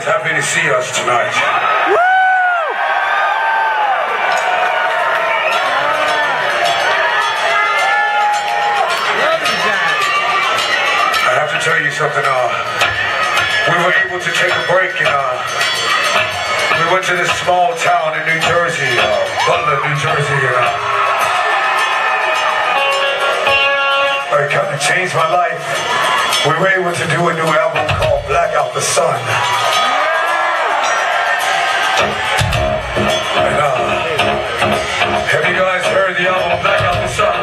guys happy to see us tonight. Woo! I have to tell you something. We were able to take a break, and we went to this small town in New Jersey, Butler, New Jersey, and it kind of changed my life. We were able to do a new album called Black Out the Sun. And have you guys heard the album Black Out the Sun?